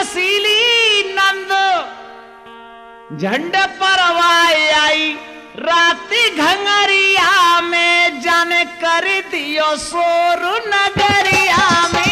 रसीली नंद झंडे पर हवाई आई राती घंगरिया में जाने कर दियो शोर नगरिया में।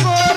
को